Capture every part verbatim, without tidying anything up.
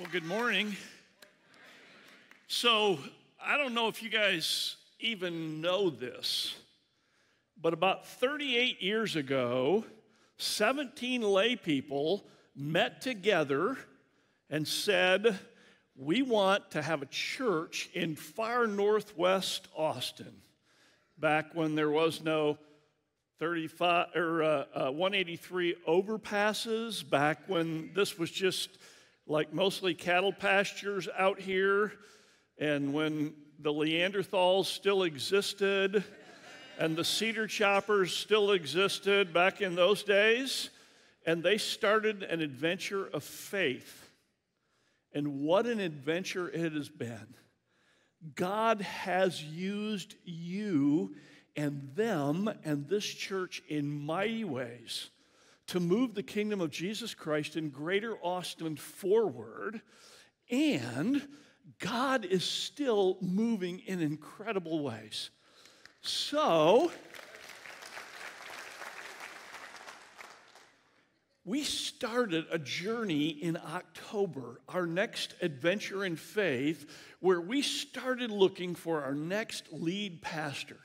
Well, good morning. So, I don't know if you guys even know this, but about thirty-eight years ago, seventeen lay people met together and said, we want to have a church in far northwest Austin, back when there was no thirty-five or uh, uh, one eighty-three overpasses, back when this was just like mostly cattle pastures out here, and when the Neanderthals still existed and the cedar choppers still existed back in those days, and they started an adventure of faith. And what an adventure it has been. God has used you and them and this church in mighty ways to move the kingdom of Jesus Christ in greater Austin forward, and God is still moving in incredible ways. So, we started a journey in October, our next adventure in faith, where we started looking for our next lead pastor.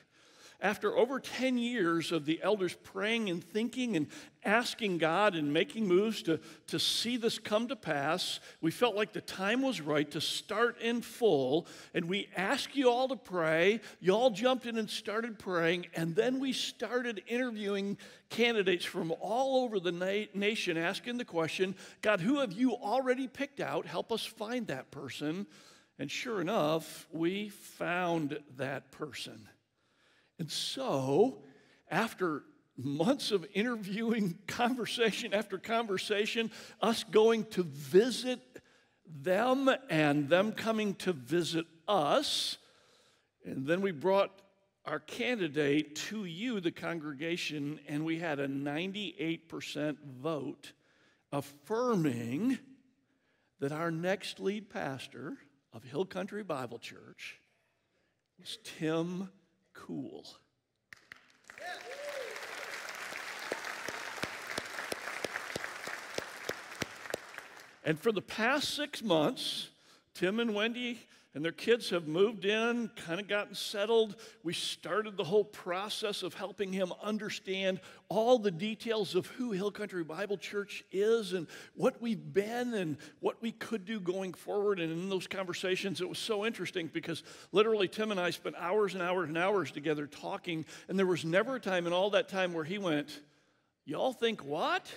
After over ten years of the elders praying and thinking and asking God and making moves to, to see this come to pass, we felt like the time was right to start in full, and we asked you all to pray. You all jumped in and started praying, and then we started interviewing candidates from all over the na nation asking the question, God, who have you already picked out? Help us find that person. And sure enough, we found that person. And so, after months of interviewing, conversation after conversation, us going to visit them and them coming to visit us, and then we brought our candidate to you, the congregation, and we had a ninety-eight percent vote affirming that our next lead pastor of Hill Country Bible Church was Tim Hawks. Cool. And for the past six months, Tim and Wendy and their kids have moved in, kind of gotten settled. We started the whole process of helping him understand all the details of who Hill Country Bible Church is and what we've been and what we could do going forward. And in those conversations, it was so interesting because literally Tim and I spent hours and hours and hours together talking, and there was never a time in all that time where he went, y'all think what?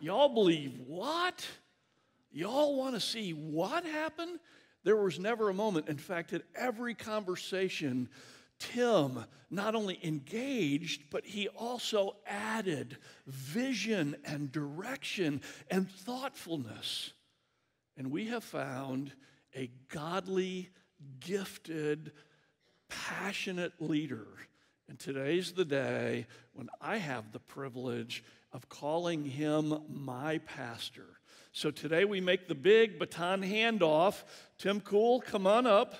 Y'all believe what? Y'all want to see what happened? There was never a moment. In fact, at every conversation, Tim not only engaged, but he also added vision and direction and thoughtfulness. And we have found a godly, gifted, passionate leader. And today's the day when I have the privilege of calling him my pastor. So today we make the big baton handoff. Tim Kuhl, come on up.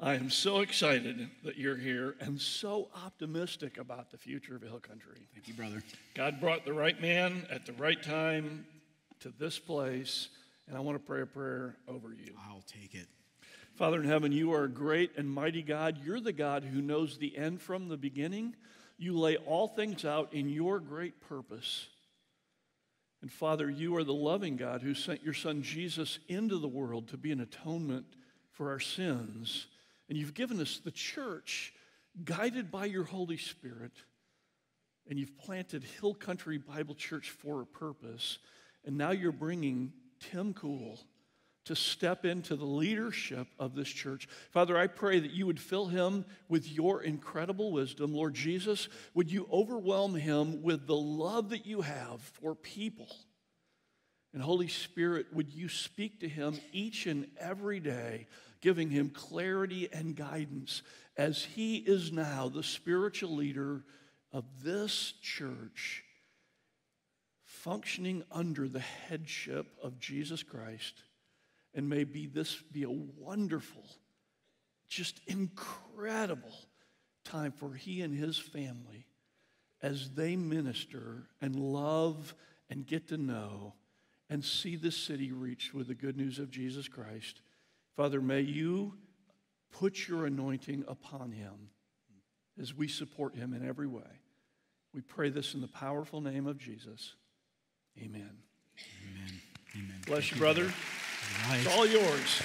I am so excited that you're here and so optimistic about the future of Hill Country. Thank you, brother. God brought the right man at the right time to this place, and I want to pray a prayer over you. I'll take it. Father in heaven, you are a great and mighty God. You're the God who knows the end from the beginning. You lay all things out in your great purpose. And Father, you are the loving God who sent your son Jesus into the world to be an atonement for our sins. And you've given us the church guided by your Holy Spirit. And you've planted Hill Country Bible Church for a purpose. And now you're bringing Tim Kuhl to step into the leadership of this church. Father, I pray that you would fill him with your incredible wisdom. Lord Jesus, would you overwhelm him with the love that you have for people? And Holy Spirit, would you speak to him each and every day, giving him clarity and guidance as he is now the spiritual leader of this church, functioning under the headship of Jesus Christ. And may be this be a wonderful just incredible time for he and his family as they minister and love and get to know and see this city reached with the good news of Jesus Christ. Father, may you put your anointing upon him as we support him in every way. We pray this in the powerful name of Jesus. Amen. Amen. Amen. Bless Thank you, brother. Right. It's all yours.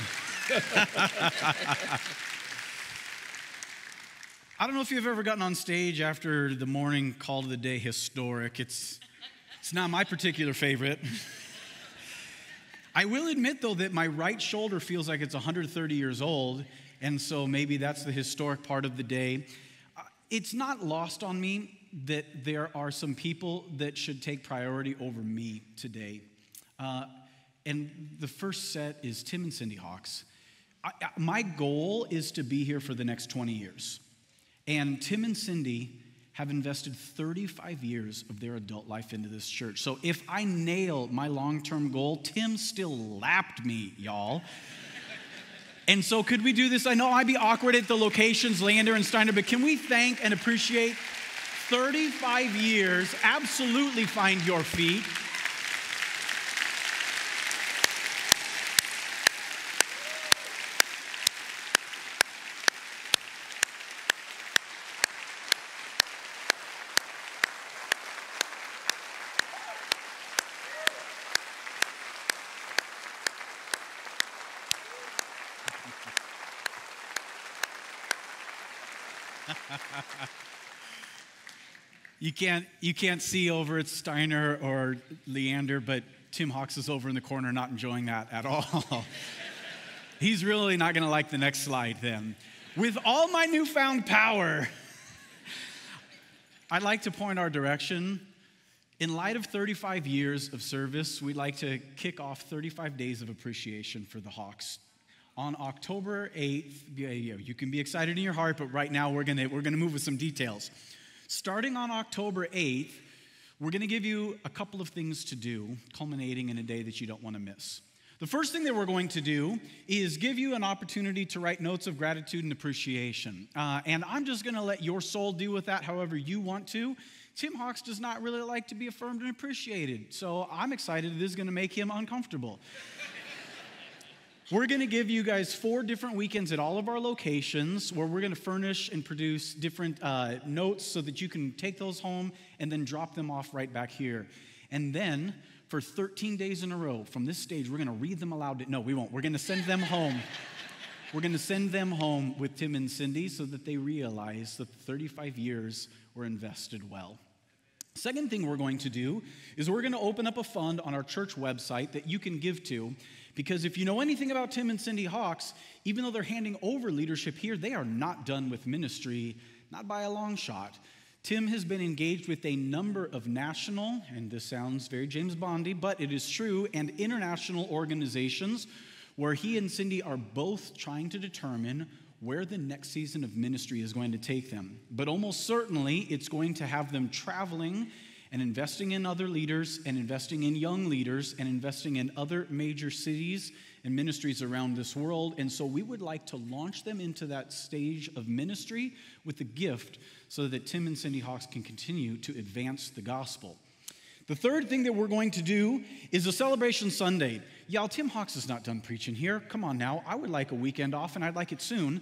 I don't know if you've ever gotten on stage after the morning call to the day historic. It's, it's not my particular favorite. I will admit, though, that my right shoulder feels like it's one hundred thirty years old, and so maybe that's the historic part of the day. It's not lost on me that there are some people that should take priority over me today. Uh, and the first set is Tim and Cindy Hawks. I, I, my goal is to be here for the next twenty years. And Tim and Cindy have invested thirty-five years of their adult life into this church. So if I nail my long-term goal, Tim still lapped me, y'all. And so could we do this? I know I'd be awkward at the locations, Lander and Steiner, but can we thank and appreciate thirty-five years? Absolutely find your feet. You can't, you can't see over at Steiner or Leander, but Tim Hawks is over in the corner not enjoying that at all. He's really not going to like the next slide then. With all my newfound power, I'd like to point our direction. In light of thirty-five years of service, we'd like to kick off thirty-five days of appreciation for the Hawks. On October eighth, you can be excited in your heart, but right now we're going we're going to move with some details. Starting on October eighth, we're going to give you a couple of things to do, culminating in a day that you don't want to miss. The first thing that we're going to do is give you an opportunity to write notes of gratitude and appreciation. Uh, and I'm just going to let your soul deal with that however you want to. Tim Hawks does not really like to be affirmed and appreciated, so I'm excited this is going to make him uncomfortable. We're going to give you guys four different weekends at all of our locations where we're going to furnish and produce different uh, notes so that you can take those home and then drop them off right back here. And then for thirteen days in a row from this stage, we're going to read them aloud. No, we won't. We're going to send them home. We're going to send them home with Tim and Cindy so that they realize that the thirty-five years were invested well. Second thing we're going to do is we're going to open up a fund on our church website that you can give to, because if you know anything about Tim and Cindy Hawks, even though they're handing over leadership here, they are not done with ministry, not by a long shot. Tim has been engaged with a number of national, and this sounds very James Bondy, but it is true, and international organizations where he and Cindy are both trying to determine where the next season of ministry is going to take them. But almost certainly, it's going to have them traveling and investing in other leaders and investing in young leaders and investing in other major cities and ministries around this world. And so we would like to launch them into that stage of ministry with a gift so that Tim and Cindy Hawks can continue to advance the gospel. The third thing that we're going to do is a celebration Sunday. Y'all, Tim Hawks is not done preaching here. Come on now. I would like a weekend off, and I'd like it soon.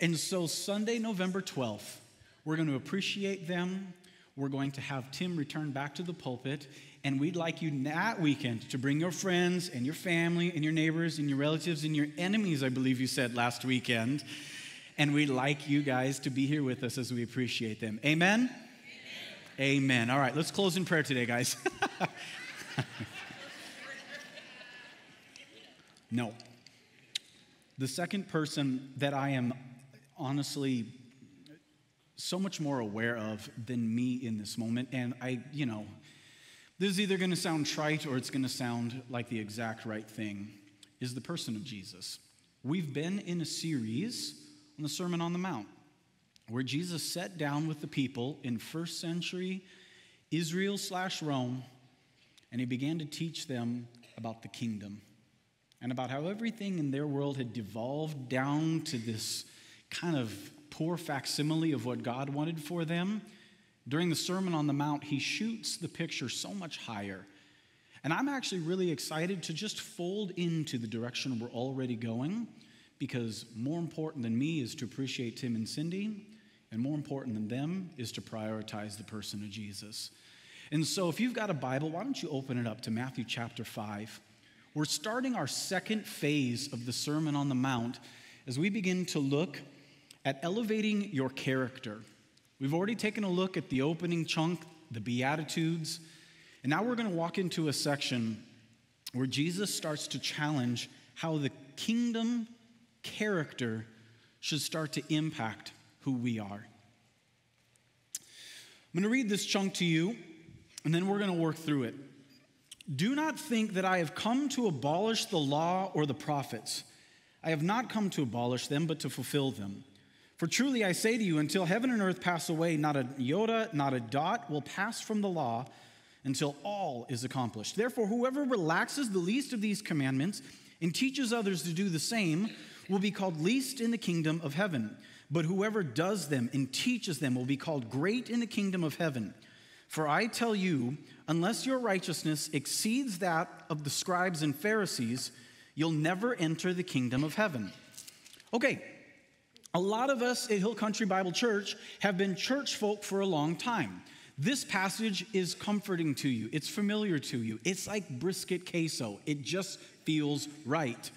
And so Sunday, November twelfth, we're going to appreciate them. We're going to have Tim return back to the pulpit, and we'd like you that weekend to bring your friends and your family and your neighbors and your relatives and your enemies, I believe you said last weekend. And we'd like you guys to be here with us as we appreciate them. Amen? Amen. Amen. All right, let's close in prayer today, guys. No. The second person that I am honestly so much more aware of than me in this moment, and I, you know, this is either going to sound trite or it's going to sound like the exact right thing, is the person of Jesus. We've been in a series on the Sermon on the Mount, where Jesus sat down with the people in first century Israel slash Rome, and he began to teach them about the kingdom. and about how everything in their world had devolved down to this kind of poor facsimile of what God wanted for them. During the Sermon on the Mount, he shoots the picture so much higher. And I'm actually really excited to just fold into the direction we're already going, because more important than me is to appreciate Tim and Cindy, and more important than them is to prioritize the person of Jesus. And so if you've got a Bible, why don't you open it up to Matthew chapter five. We're starting our second phase of the Sermon on the Mount as we begin to look at elevating your character. We've already taken a look at the opening chunk, the Beatitudes, and now we're going to walk into a section where Jesus starts to challenge how the kingdom character should start to impact who we are. I'm going to read this chunk to you, and then we're going to work through it. Do not think that I have come to abolish the law or the prophets. I have not come to abolish them, but to fulfill them. For truly I say to you, until heaven and earth pass away, not a iota, not a dot will pass from the law until all is accomplished. Therefore, whoever relaxes the least of these commandments and teaches others to do the same will be called least in the kingdom of heaven. But whoever does them and teaches them will be called great in the kingdom of heaven. For I tell you, unless your righteousness exceeds that of the scribes and Pharisees, you'll never enter the kingdom of heaven. Okay, a lot of us at Hill Country Bible Church have been church folk for a long time. This passage is comforting to you. It's familiar to you. It's like brisket queso. It just feels right.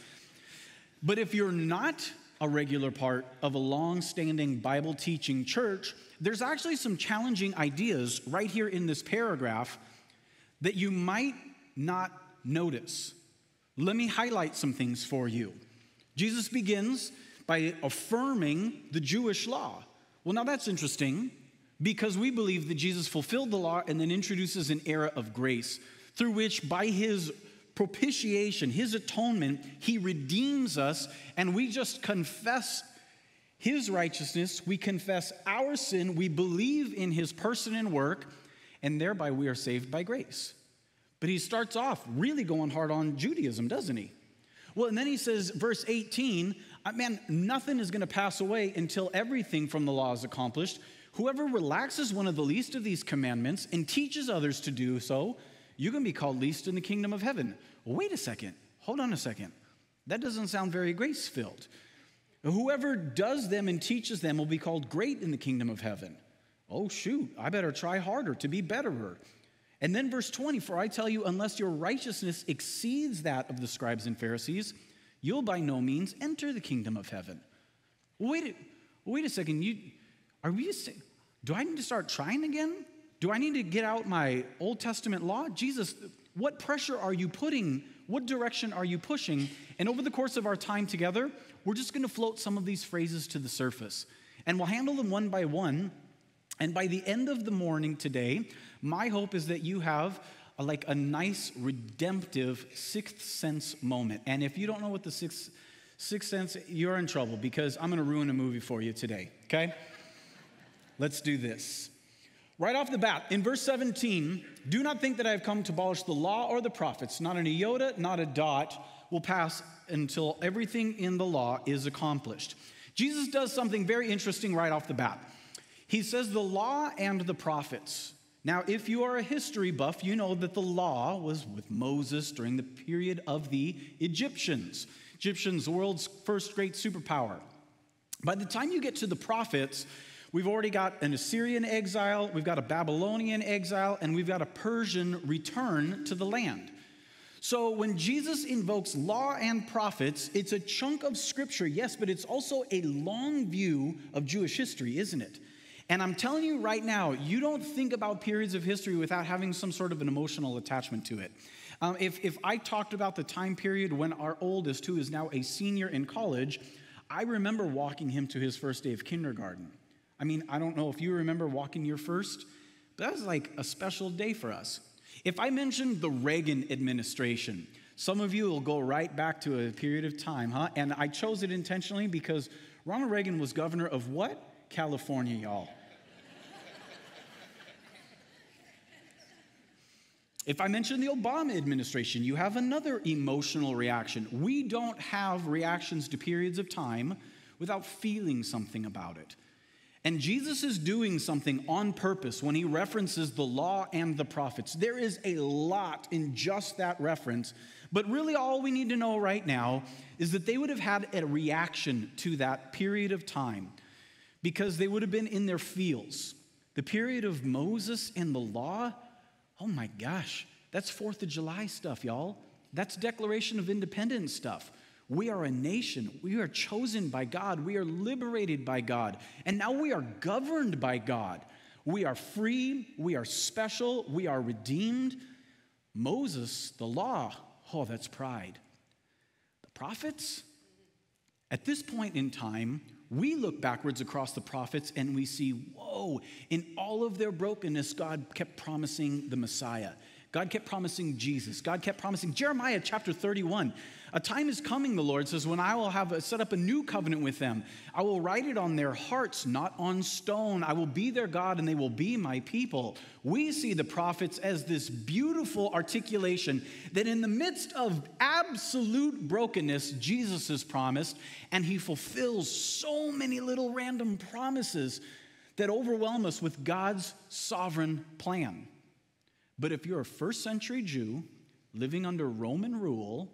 But if you're not a regular part of a long-standing Bible-teaching church, there's actually some challenging ideas right here in this paragraph that you might not notice. Let me highlight some things for you. Jesus begins by affirming the Jewish law. Well, now that's interesting, because we believe that Jesus fulfilled the law and then introduces an era of grace through which, by his propitiation, his atonement, he redeems us, and we just confess his righteousness, we confess our sin, we believe in his person and work, and thereby we are saved by grace. But he starts off really going hard on Judaism, doesn't he? Well, and then he says, verse eighteen, man, nothing is going to pass away until everything from the law is accomplished. Whoever relaxes one of the least of these commandments and teaches others to do so, you're going to be called least in the kingdom of heaven. Well, wait a second. Hold on a second. That doesn't sound very grace-filled. Whoever does them and teaches them will be called great in the kingdom of heaven. Oh, shoot. I better try harder to be betterer. And then verse twenty, for I tell you, unless your righteousness exceeds that of the scribes and Pharisees, you'll by no means enter the kingdom of heaven. Wait a, wait a second. You... Are we, do I need to start trying again? Do I need to get out my Old Testament law? Jesus, what pressure are you putting? What direction are you pushing? And over the course of our time together, we're just going to float some of these phrases to the surface. And we'll handle them one by one. And by the end of the morning today, my hope is that you have a, like a nice redemptive sixth sense moment. And if you don't know what the sixth, sixth sense, you're in trouble, because I'm going to ruin a movie for you today, okay? Let's do this. Right off the bat, in verse seventeen, do not think that I have come to abolish the law or the prophets. Not an iota, not a dot will pass until everything in the law is accomplished. Jesus does something very interesting right off the bat. He says the law and the prophets. Now, if you are a history buff, you know that the law was with Moses during the period of the Egyptians. Egyptians, the world's first great superpower. By the time you get to the prophets, we've already got an Assyrian exile, we've got a Babylonian exile, and we've got a Persian return to the land. So when Jesus invokes law and prophets, it's a chunk of scripture, yes, but it's also a long view of Jewish history, isn't it? And I'm telling you right now, you don't think about periods of history without having some sort of an emotional attachment to it. Um, if, if I talked about the time period when our oldest, who is now a senior in college, I remember walking him to his first day of kindergarten. I mean, I don't know if you remember walking your first, but that was like a special day for us. If I mentioned the Reagan administration, some of you will go right back to a period of time, huh? And I chose it intentionally because Ronald Reagan was governor of what? California, y'all. If I mention the Obama administration, you have another emotional reaction. We don't have reactions to periods of time without feeling something about it. And Jesus is doing something on purpose when he references the law and the prophets. There is a lot in just that reference, but really all we need to know right now is that they would have had a reaction to that period of time because they would have been in their feels. The period of Moses and the law, oh my gosh, that's fourth of July stuff, y'all. That's Declaration of Independence stuff. We are a nation. We are chosen by God. We are liberated by God. And now we are governed by God. We are free. We are special. We are redeemed. Moses, the law, oh, that's pride. The prophets, at this point in time, we look backwards across the prophets and we see, whoa, in all of their brokenness, God kept promising the Messiah. God kept promising Jesus. God kept promising Jeremiah chapter thirty-one. A time is coming, the Lord says, when I will have a, set up a new covenant with them. I will write it on their hearts, not on stone. I will be their God and they will be my people. We see the prophets as this beautiful articulation that in the midst of absolute brokenness, Jesus is promised and he fulfills so many little random promises that overwhelm us with God's sovereign plan. But if you're a first century Jew living under Roman rule,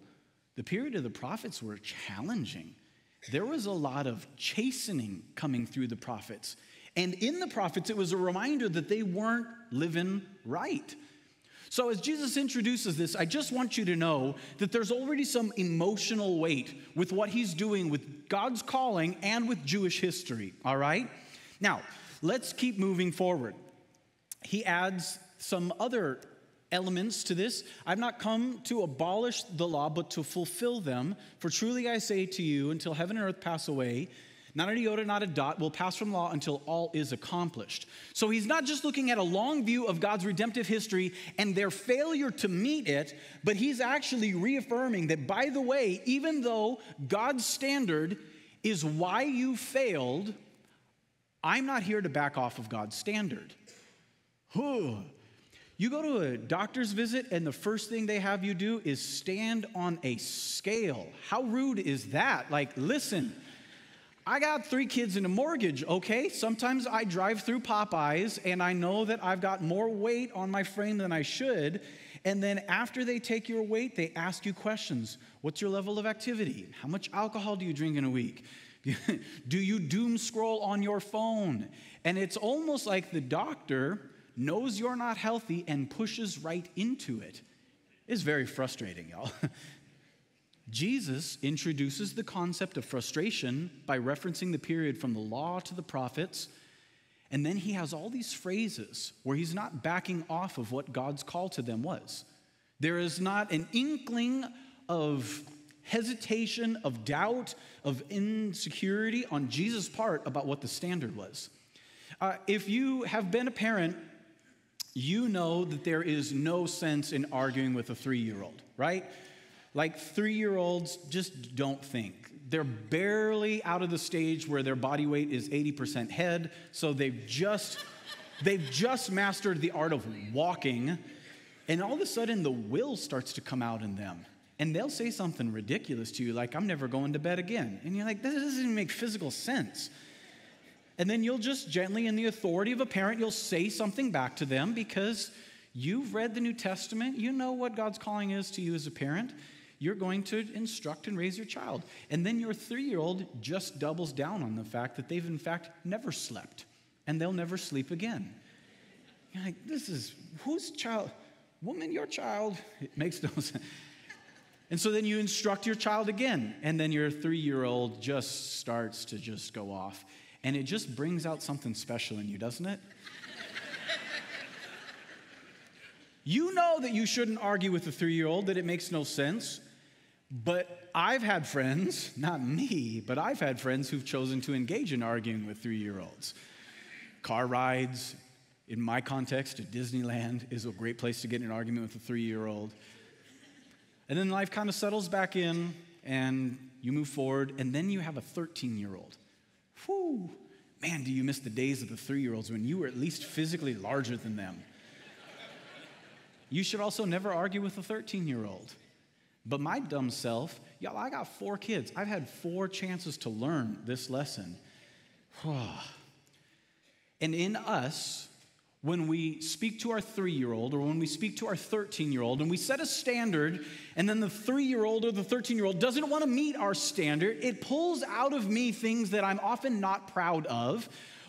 the period of the prophets were challenging. There was a lot of chastening coming through the prophets. And in the prophets, it was a reminder that they weren't living right. So as Jesus introduces this, I just want you to know that there's already some emotional weight with what he's doing with God's calling and with Jewish history, all right? Now, let's keep moving forward. He adds some other elements to this. I've not come to abolish the law, but to fulfill them. For truly I say to you, until heaven and earth pass away, not a iota, not a dot will pass from law until all is accomplished. So he's not just looking at a long view of God's redemptive history and their failure to meet it, but he's actually reaffirming that, by the way, even though God's standard is why you failed, I'm not here to back off of God's standard. Huh. You go to a doctor's visit and the first thing they have you do is stand on a scale. How rude is that? Like, listen, I got three kids and a mortgage, okay? Sometimes I drive through Popeyes and I know that I've got more weight on my frame than I should. And then after they take your weight, they ask you questions. What's your level of activity? How much alcohol do you drink in a week? Do you doom scroll on your phone? And it's almost like the doctor knows you're not healthy and pushes right into it. It's very frustrating, y'all. Jesus introduces the concept of frustration by referencing the period from the law to the prophets, and then he has all these phrases where he's not backing off of what God's call to them was. There is not an inkling of hesitation, of doubt, of insecurity on Jesus' part about what the standard was. Uh, if you have been a parent, you know that there is no sense in arguing with a three-year-old, right? Like, three-year-olds just don't think. They're barely out of the stage where their body weight is eighty percent head, so they've just, they've just mastered the art of walking, and all of a sudden the will starts to come out in them. And they'll say something ridiculous to you, like, I'm never going to bed again. And you're like, that doesn't even make physical sense. And then you'll just gently, in the authority of a parent, you'll say something back to them because you've read the New Testament. You know what God's calling is to you as a parent. You're going to instruct and raise your child. And then your three-year-old just doubles down on the fact that they've, in fact, never slept. And they'll never sleep again. You're like, this is, whose child? Woman, your child. It makes no sense. And so then you instruct your child again. And then your three-year-old just starts to just go off. And it just brings out something special in you, doesn't it? You know that you shouldn't argue with a three-year-old, that it makes no sense. But I've had friends, not me, but I've had friends who've chosen to engage in arguing with three-year-olds. Car rides, in my context, to Disneyland is a great place to get in an argument with a three-year-old. And then life kind of settles back in, and you move forward, and then you have a thirteen-year-old. Whew. Man, do you miss the days of the three-year-olds when you were at least physically larger than them. You should also never argue with a thirteen-year-old. But my dumb self, y'all, I got four kids. I've had four chances to learn this lesson. And in us, when we speak to our three-year-old or when we speak to our thirteen-year-old and we set a standard and then the three-year-old or the thirteen-year-old doesn't want to meet our standard, it pulls out of me things that I'm often not proud of,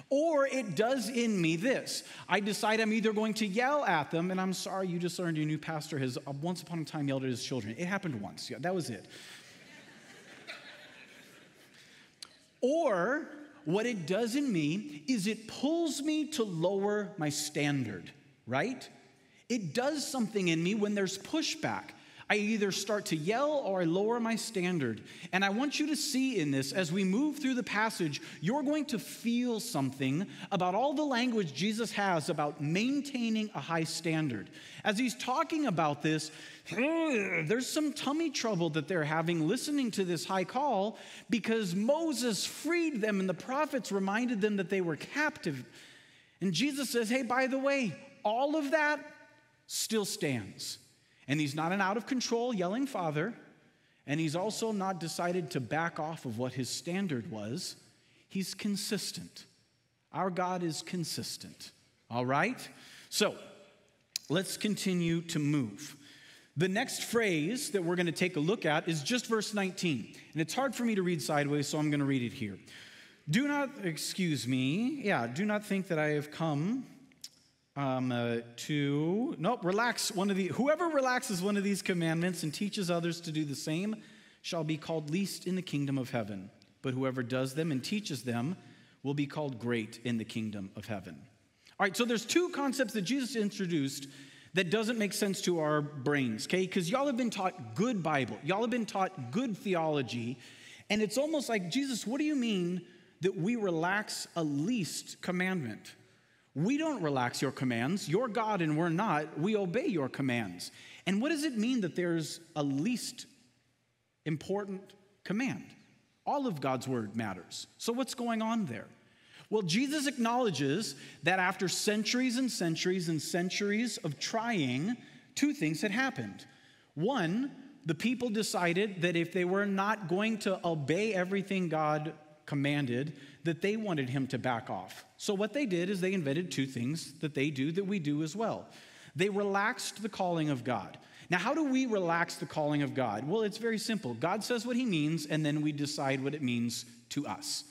or it does in me this. I decide I'm either going to yell at them, and I'm sorry, you just learned your new pastor has once upon a time yelled at his children. It happened once. Yeah, that was it. Or what it does in me is it pulls me to lower my standard, right? It does something in me when there's pushback. I either start to yell or I lower my standard. And I want you to see in this, as we move through the passage, you're going to feel something about all the language Jesus has about maintaining a high standard. As he's talking about this, there's some tummy trouble that they're having listening to this high call because Moses freed them and the prophets reminded them that they were captive. And Jesus says, hey, by the way, all of that still stands. And he's not an out-of-control yelling father, and he's also not decided to back off of what his standard was. He's consistent. Our God is consistent, all right? So let's continue to move. The next phrase that we're going to take a look at is just verse nineteen, and it's hard for me to read sideways, so I'm going to read it here. Do not, excuse me, yeah, do not think that I have come... Um, uh, to, nope, relax one of the, whoever relaxes one of these commandments and teaches others to do the same shall be called least in the kingdom of heaven. But whoever does them and teaches them will be called great in the kingdom of heaven. All right, so there's two concepts that Jesus introduced that doesn't make sense to our brains, okay? Because y'all have been taught good Bible. Y'all have been taught good theology. And it's almost like, Jesus, what do you mean that we relax a least commandment? We don't relax your commands. You're God and we're not. We obey your commands. And what does it mean that there's a least important command? All of God's word matters. So what's going on there? Well, Jesus acknowledges that after centuries and centuries and centuries of trying, two things had happened. One, the people decided that if they were not going to obey everything God commanded, that they wanted him to back off. So what they did is they invented two things that they do that we do as well. They relaxed the calling of God. Now, how do we relax the calling of God? Well, it's very simple. God says what he means, and then we decide what it means to us.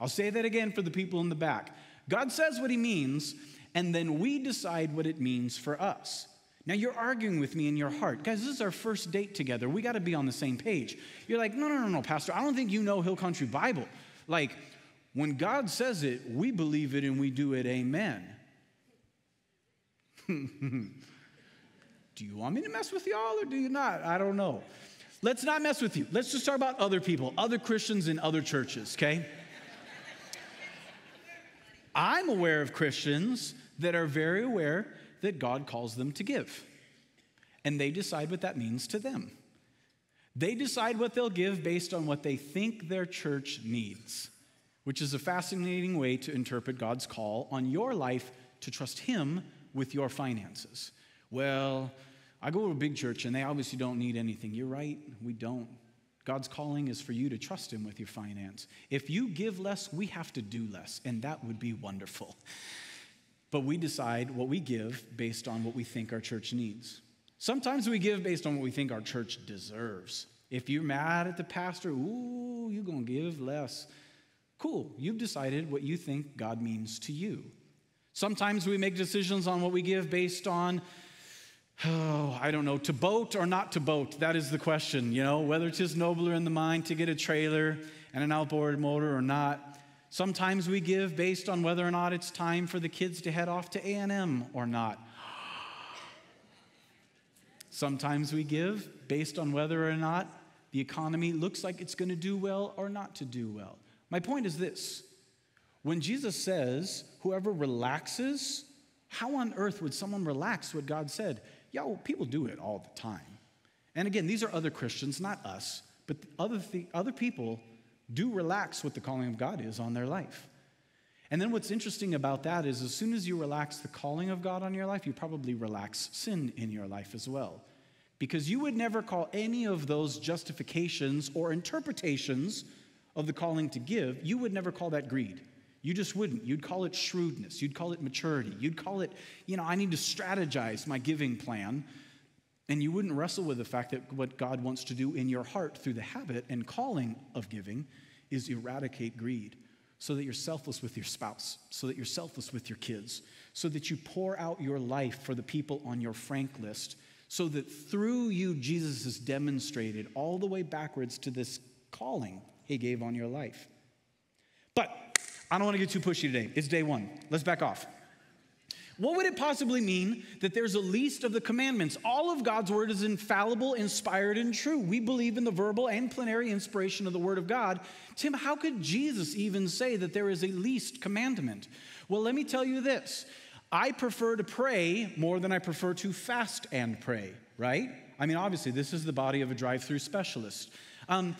I'll say that again for the people in the back. God says what he means, and then we decide what it means for us. Now, you're arguing with me in your heart. Guys, this is our first date together. We got to be on the same page. You're like, no, no, no, no, Pastor. I don't think you know Hill Country Bible. Like, when God says it, we believe it and we do it, amen. Do you want me to mess with y'all or do you not? I don't know. Let's not mess with you. Let's just talk about other people, other Christians in other churches, okay? I'm aware of Christians that are very aware that God calls them to give. And they decide what that means to them. They decide what they'll give based on what they think their church needs, which is a fascinating way to interpret God's call on your life to trust him with your finances. Well, I go to a big church and they obviously don't need anything. You're right, we don't. God's calling is for you to trust him with your finance. If you give less, we have to do less, and that would be wonderful. But we decide what we give based on what we think our church needs. Sometimes we give based on what we think our church deserves. If you're mad at the pastor, ooh, you're going to give less. Cool, you've decided what you think God means to you. Sometimes we make decisions on what we give based on, oh, I don't know, to boat or not to boat. That is the question, you know, whether it is nobler in the mind to get a trailer and an outboard motor or not. Sometimes we give based on whether or not it's time for the kids to head off to A and M or not. Sometimes we give based on whether or not the economy looks like it's going to do well or not to do well. My point is this. When Jesus says, whoever relaxes, how on earth would someone relax what God said? Yo, people do it all the time. And again, these are other Christians, not us, but other, other people do relax what the calling of God is on their life. And then what's interesting about that is as soon as you relax the calling of God on your life, you probably relax sin in your life as well. Because you would never call any of those justifications or interpretations of the calling to give, you would never call that greed. You just wouldn't. You'd call it shrewdness. You'd call it maturity. You'd call it, you know, I need to strategize my giving plan. And you wouldn't wrestle with the fact that what God wants to do in your heart through the habit and calling of giving is eradicate greed. So that you're selfless with your spouse, so that you're selfless with your kids, so that you pour out your life for the people on your frank list, so that through you, Jesus is demonstrated all the way backwards to this calling he gave on your life. But I don't want to get too pushy today. It's day one. Let's back off. What would it possibly mean that there's a least of the commandments? All of God's word is infallible, inspired, and true. We believe in the verbal and plenary inspiration of the word of God. Tim, how could Jesus even say that there is a least commandment? Well, let me tell you this. I prefer to pray more than I prefer to fast and pray, right? I mean, obviously, this is the body of a drive-through specialist. Um,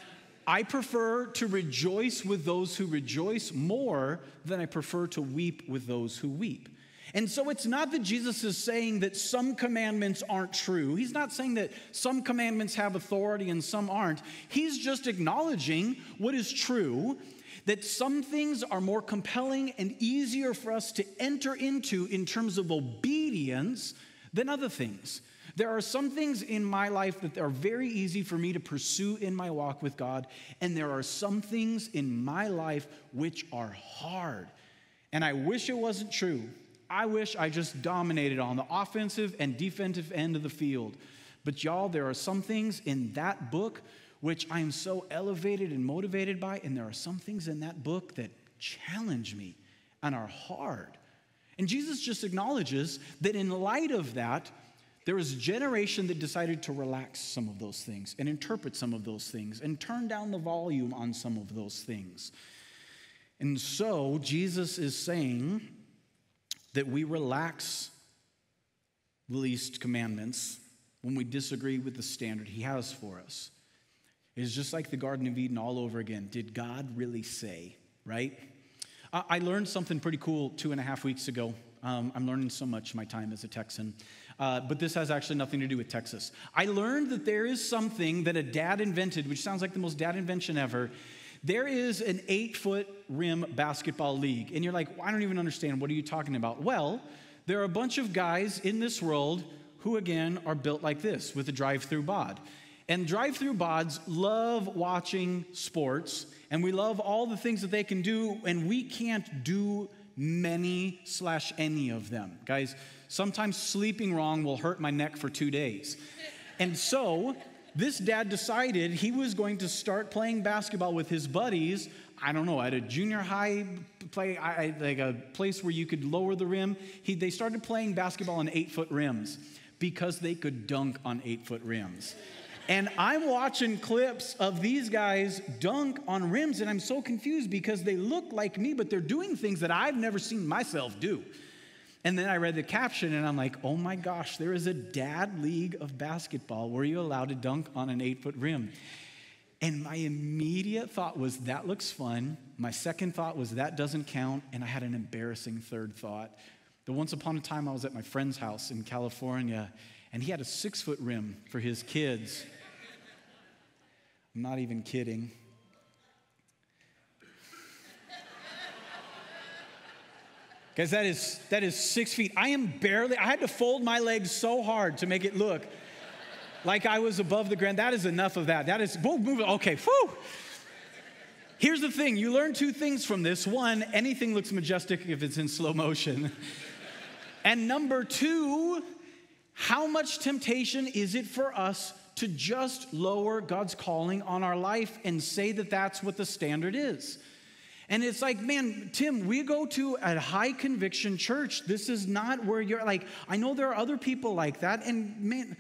I prefer to rejoice with those who rejoice more than I prefer to weep with those who weep. And so it's not that Jesus is saying that some commandments aren't true. He's not saying that some commandments have authority and some aren't. He's just acknowledging what is true, that some things are more compelling and easier for us to enter into in terms of obedience than other things. There are some things in my life that are very easy for me to pursue in my walk with God, and there are some things in my life which are hard. And I wish it wasn't true. I wish I just dominated on the offensive and defensive end of the field. But y'all, there are some things in that book which I am so elevated and motivated by, and there are some things in that book that challenge me and are hard. And Jesus just acknowledges that in light of that, there was a generation that decided to relax some of those things and interpret some of those things and turn down the volume on some of those things. And so Jesus is saying that we relax the least commandments when we disagree with the standard he has for us. It's just like the Garden of Eden all over again. Did God really say, right? Uh, I learned something pretty cool two and a half weeks ago. Um, I'm learning so much my time as a Texan. Uh, but this has actually nothing to do with Texas. I learned that there is something that a dad invented, which sounds like the most dad invention ever. There is an eight-foot rim basketball league. And you're like, well, I don't even understand. What are you talking about? Well, there are a bunch of guys in this world who, again, are built like this with a drive-through bod. And drive-through bods love watching sports, and we love all the things that they can do, and we can't do many slash any of them. Guys, sometimes sleeping wrong will hurt my neck for two days. And so this dad decided he was going to start playing basketball with his buddies, I don't know, at a junior high play, I, like a place where you could lower the rim. He, they started playing basketball on eight-foot rims because they could dunk on eight-foot rims. And I'm watching clips of these guys dunk on rims, and I'm so confused because they look like me, but they're doing things that I've never seen myself do. And then I read the caption, and I'm like, oh my gosh, there is a dad league of basketball where you're allowed to dunk on an eight-foot rim. And my immediate thought was, that looks fun. My second thought was, that doesn't count. And I had an embarrassing third thought. The once upon a time I was at my friend's house in California, and he had a six-foot rim for his kids. I'm not even kidding. Because that is, that is six feet. I am barely, I had to fold my legs so hard to make it look like I was above the ground. That is enough of that. That is, whoa, move it. Okay, whew. Here's the thing. You learn two things from this. One, anything looks majestic if it's in slow motion. And number two, how much temptation is it for us to just lower God's calling on our life and say that that's what the standard is? And it's like, man, Tim, we go to a high conviction church. This is not where you're like, I know there are other people like that. And man,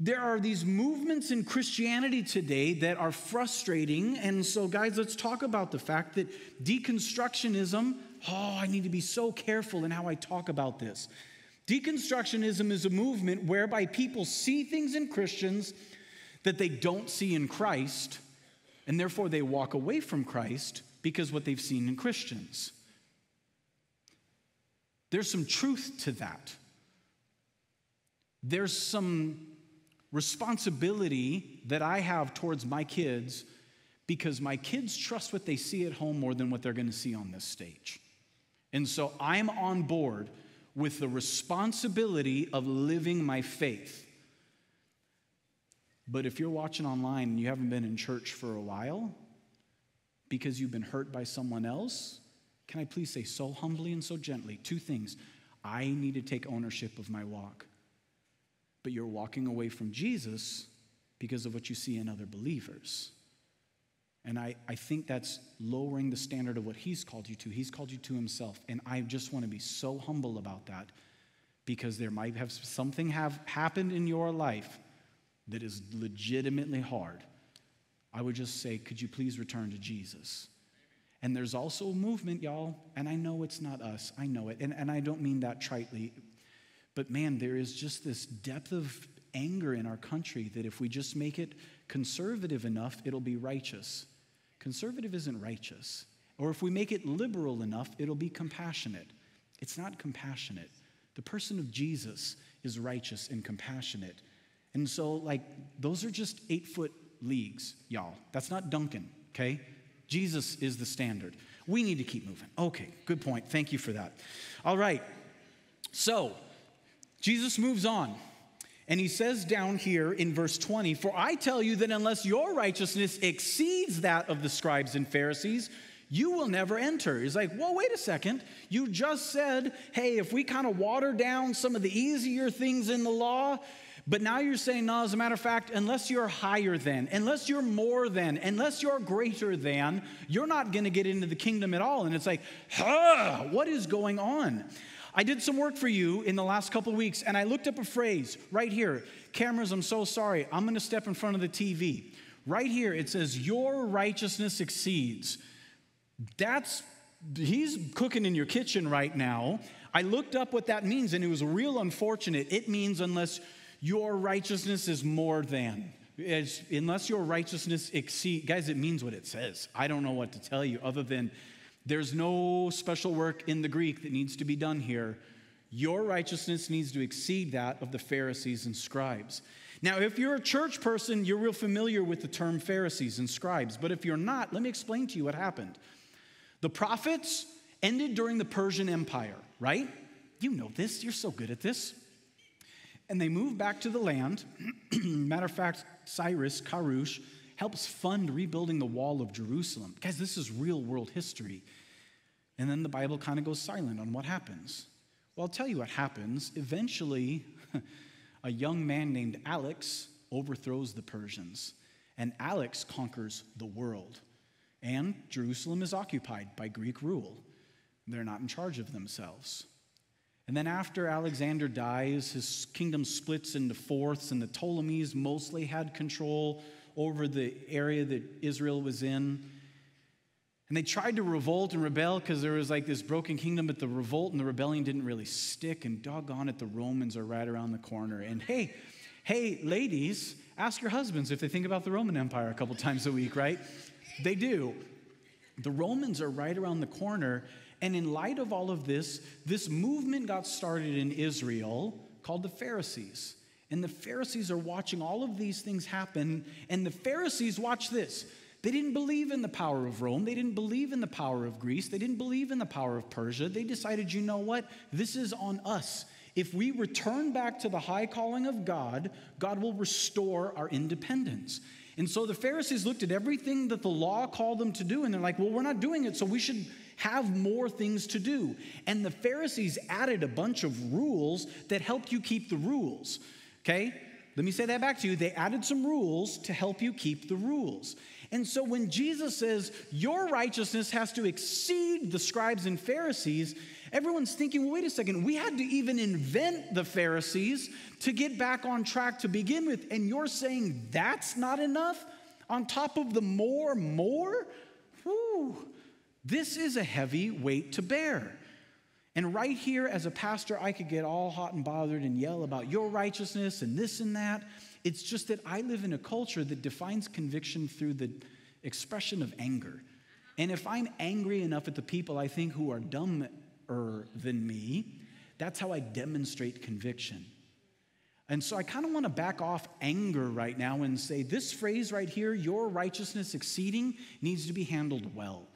there are these movements in Christianity today that are frustrating. And so guys, let's talk about the fact that deconstructionism, oh, I need to be so careful in how I talk about this. Deconstructionism is a movement whereby people see things in Christians that they don't see in Christ. And therefore they walk away from Christ because what they've seen in Christians. There's some truth to that. There's some responsibility that I have towards my kids because my kids trust what they see at home more than what they're going to see on this stage. And so I'm on board with the responsibility of living my faith. But if you're watching online and you haven't been in church for a while because you've been hurt by someone else, can I please say so humbly and so gently, two things. I need to take ownership of my walk. But you're walking away from Jesus because of what you see in other believers. And I, I think that's lowering the standard of what he's called you to. He's called you to himself. And I just want to be so humble about that because there might have something have happened in your life that is legitimately hard. I would just say, could you please return to Jesus? And there's also a movement, y'all, and I know it's not us. I know it, and, and I don't mean that tritely. But man, there is just this depth of anger in our country that if we just make it conservative enough, it'll be righteous. Conservative isn't righteous. Or if we make it liberal enough, it'll be compassionate. It's not compassionate. The person of Jesus is righteous and compassionate. And so, like, those are just eight-foot leagues, y'all. That's not Duncan, okay? Jesus is the standard. We need to keep moving. Okay, good point. Thank you for that. All right. So, Jesus moves on, and he says down here in verse twenty, "For I tell you that unless your righteousness exceeds that of the scribes and Pharisees, you will never enter." He's like, well, wait a second. You just said, hey, if we kind of water down some of the easier things in the law, but now you're saying, no, as a matter of fact, unless you're higher than, unless you're more than, unless you're greater than, you're not going to get into the kingdom at all. And it's like, huh, what is going on? I did some work for you in the last couple of weeks, and I looked up a phrase right here. Cameras, I'm so sorry. I'm going to step in front of the T V. Right here, it says, your righteousness exceeds. That's, he's cooking in your kitchen right now. I looked up what that means, and it was real unfortunate. It means unless your righteousness is more than. It's, unless your righteousness exceeds. Guys, it means what it says. I don't know what to tell you other than there's no special work in the Greek that needs to be done here. Your righteousness needs to exceed that of the Pharisees and scribes. Now, if you're a church person, you're real familiar with the term Pharisees and scribes. But if you're not, let me explain to you what happened. The prophets ended during the Persian Empire, right? You know this. You're so good at this. And they moved back to the land. Matter of fact, Cyrus, Karush, helps fund rebuilding the wall of Jerusalem. Guys, this is real world history. And then the Bible kind of goes silent on what happens. Well, I'll tell you what happens. Eventually, a young man named Alex overthrows the Persians. And Alex conquers the world. And Jerusalem is occupied by Greek rule. They're not in charge of themselves. And then after Alexander dies, his kingdom splits into fourths, and the Ptolemies mostly had control over the area that Israel was in. And they tried to revolt and rebel because there was like this broken kingdom, but the revolt and the rebellion didn't really stick, and doggone it, the Romans are right around the corner. And hey, hey, ladies, ask your husbands if they think about the Roman Empire a couple times a week, right? They do. The Romans are right around the corner. And in light of all of this, this movement got started in Israel called the Pharisees. And the Pharisees are watching all of these things happen. And the Pharisees, watch this, they didn't believe in the power of Rome. They didn't believe in the power of Greece. They didn't believe in the power of Persia. They decided, you know what? This is on us. If we return back to the high calling of God, God will restore our independence. And so the Pharisees looked at everything that the law called them to do, and they're like, well, we're not doing it, so we should have more things to do. And the Pharisees added a bunch of rules that helped you keep the rules. Okay? Let me say that back to you. They added some rules to help you keep the rules. And so when Jesus says, your righteousness has to exceed the scribes and Pharisees, everyone's thinking, well, wait a second, we had to even invent the Pharisees to get back on track to begin with. And you're saying that's not enough on top of the more, more? Whew. This is a heavy weight to bear. And right here, as a pastor, I could get all hot and bothered and yell about your righteousness and this and that. It's just that I live in a culture that defines conviction through the expression of anger. And if I'm angry enough at the people I think who are dumb than me. That's how I demonstrate conviction. And so I kind of want to back off anger right now and say this phrase right here, your righteousness exceeding, needs to be handled well.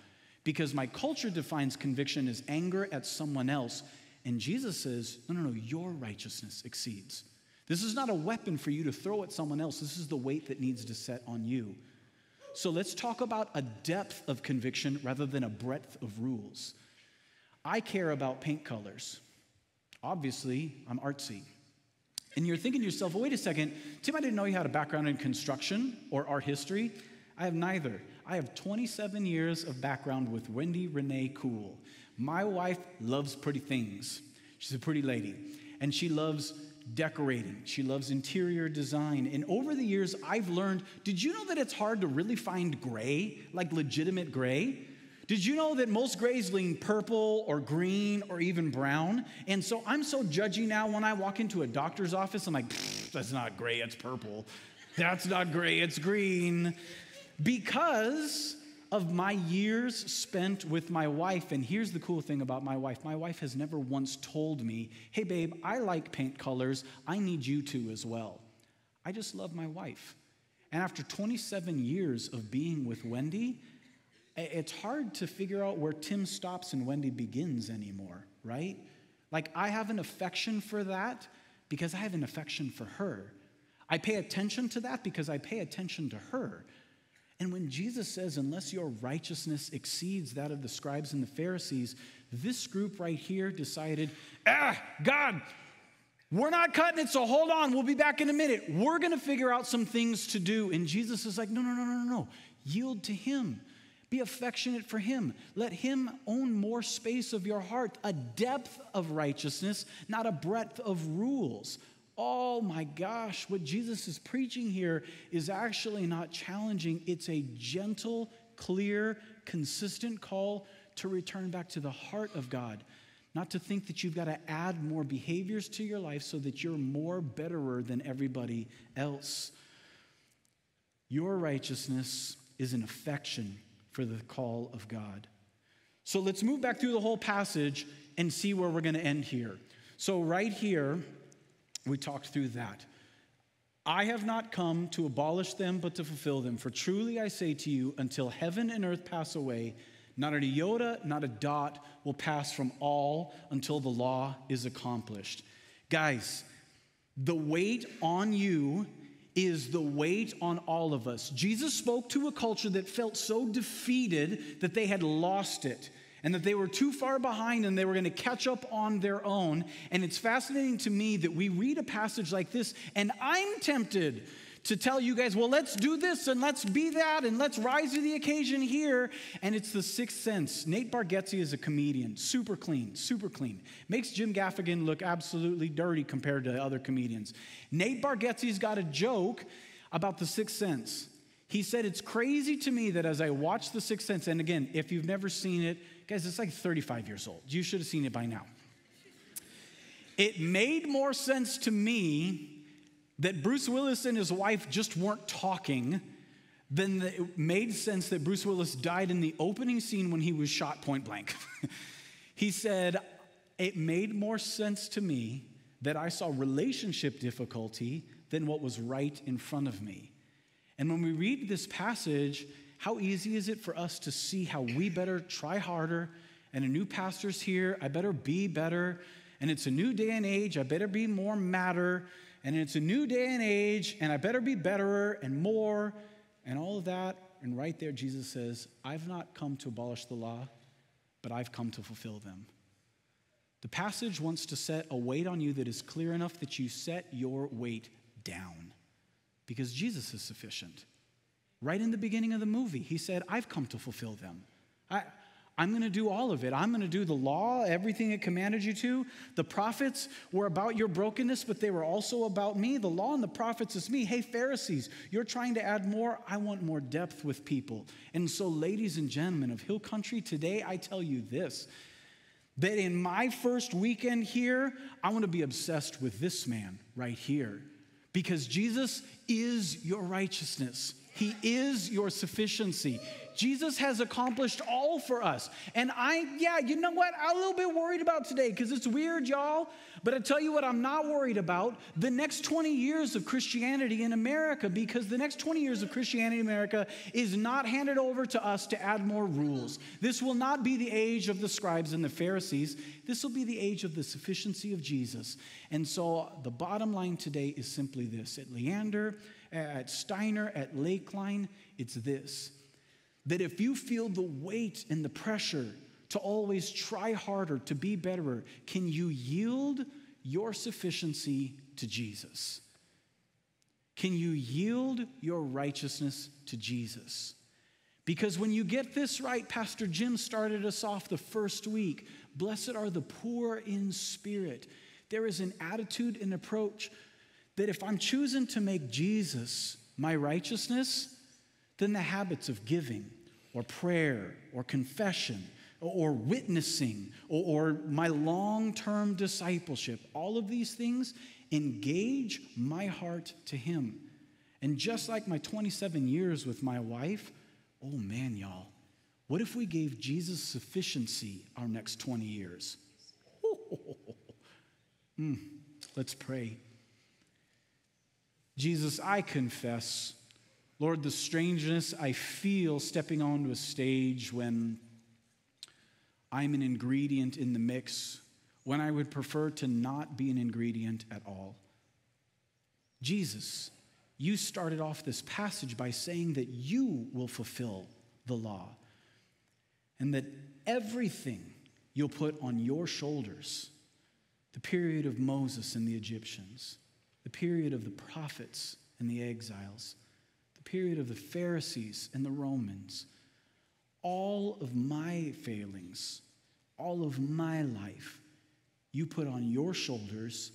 Because my culture defines conviction as anger at someone else. And Jesus says, no, no, no, your righteousness exceeds. This is not a weapon for you to throw at someone else. This is the weight that needs to set on you. So let's talk about a depth of conviction rather than a breadth of rules. I care about paint colors. Obviously, I'm artsy. And you're thinking to yourself, well, wait a second, Tim, I didn't know you had a background in construction or art history. I have neither. I have twenty-seven years of background with Wendy Kuhl. My wife loves pretty things. She's a pretty lady. And she loves decorating. She loves interior design. And over the years, I've learned, did you know that it's hard to really find gray, like legitimate gray? Did you know that most grays lean purple or green or even brown? And so I'm so judgy now when I walk into a doctor's office, I'm like, that's not gray, it's purple. That's not gray, it's green. Because of my years spent with my wife. And here's the cool thing about my wife. My wife has never once told me, hey, babe, I like paint colors. I need you to as well. I just love my wife. And after twenty-seven years of being with Wendy, it's hard to figure out where Tim stops and Wendy begins anymore, right? Like, I have an affection for that because I have an affection for her. I pay attention to that because I pay attention to her. And when Jesus says, unless your righteousness exceeds that of the scribes and the Pharisees, this group right here decided, ah, God, we're not cutting it, so hold on. We'll be back in a minute. We're going to figure out some things to do. And Jesus is like, no, no, no, no, no. Yield to him. Be affectionate for him. Let him own more space of your heart, a depth of righteousness, not a breadth of rules. Oh my gosh, what Jesus is preaching here is actually not challenging. It's a gentle, clear, consistent call to return back to the heart of God. Not to think that you've got to add more behaviors to your life so that you're more betterer than everybody else. Your righteousness is an affection for the call of God. So let's move back through the whole passage and see where we're going to end here. So right here, we talked through that. I have not come to abolish them, but to fulfill them. For truly I say to you, until heaven and earth pass away, not an iota, not a dot will pass from all until the law is accomplished. Guys, the weight on you is the weight on all of us. Jesus spoke to a culture that felt so defeated that they had lost it, and that they were too far behind and they were going to catch up on their own. And it's fascinating to me that we read a passage like this, and I'm tempted to tell you guys, well, let's do this and let's be that and let's rise to the occasion here. And it's the sixth sense. Nate Bargatze is a comedian, super clean, super clean. Makes Jim Gaffigan look absolutely dirty compared to other comedians. Nate Bargatze's got a joke about the sixth sense. He said, it's crazy to me that as I watch The Sixth Sense, and again, if you've never seen it, guys, it's like thirty-five years old. You should have seen it by now. It made more sense to me that Bruce Willis and his wife just weren't talking than the, it made sense that Bruce Willis died in the opening scene when he was shot point blank. He said, it made more sense to me that I saw relationship difficulty than what was right in front of me. And when we read this passage, how easy is it for us to see how we better try harder, and a new pastor's here, I better be better, and it's a new day and age, I better be more madder, and it's a new day and age, and I better be betterer and more, and all of that. And right there, Jesus says, I've not come to abolish the law, but I've come to fulfill them. The passage wants to set a weight on you that is clear enough that you set your weight down. Because Jesus is sufficient. Right in the beginning of the movie, he said, I've come to fulfill them. I, I'm going to do all of it. I'm going to do the law, everything it commanded you to. The prophets were about your brokenness, but they were also about me. The law and the prophets is me. Hey, Pharisees, you're trying to add more. I want more depth with people. And so, ladies and gentlemen of Hill Country, today I tell you this, that in my first weekend here, I want to be obsessed with this man right here. Because Jesus is your righteousness. He is your sufficiency. Jesus has accomplished all for us. And I, yeah, you know what? I'm a little bit worried about today because it's weird, y'all. But I tell you what I'm not worried about, the next twenty years of Christianity in America, because the next twenty years of Christianity in America is not handed over to us to add more rules. This will not be the age of the scribes and the Pharisees. This will be the age of the sufficiency of Jesus. And so the bottom line today is simply this. At Leander, at Steiner, at Lakeline, it's this. That if you feel the weight and the pressure to always try harder, to be better, can you yield your sufficiency to Jesus? Can you yield your righteousness to Jesus? Because when you get this right, Pastor Jim started us off the first week, blessed are the poor in spirit. There is an attitude and approach that if I'm choosing to make Jesus my righteousness, then the habits of giving or prayer or confession or witnessing or my long-term discipleship, all of these things engage my heart to him. And just like my twenty-seven years with my wife, oh man, y'all, what if we gave Jesus sufficiency our next twenty years? Oh. Mm, let's pray. Jesus, I confess, Lord, the strangeness I feel stepping onto a stage when I'm an ingredient in the mix, when I would prefer to not be an ingredient at all. Jesus, you started off this passage by saying that you will fulfill the law and that everything you'll put on your shoulders, the period of Moses and the Egyptians, the period of the prophets and the exiles, period of the Pharisees and the Romans, all of my failings, all of my life, you put on your shoulders,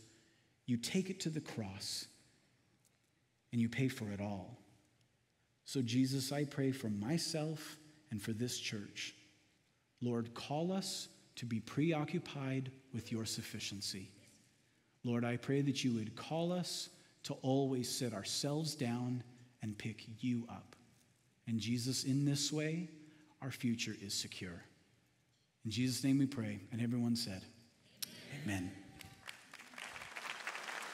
you take it to the cross, and you pay for it all. So Jesus, I pray for myself and for this church. Lord, call us to be preoccupied with your sufficiency. Lord, I pray that you would call us to always sit ourselves down and pick you up. And Jesus, in this way, our future is secure. In Jesus' name we pray. And everyone said, amen. Amen.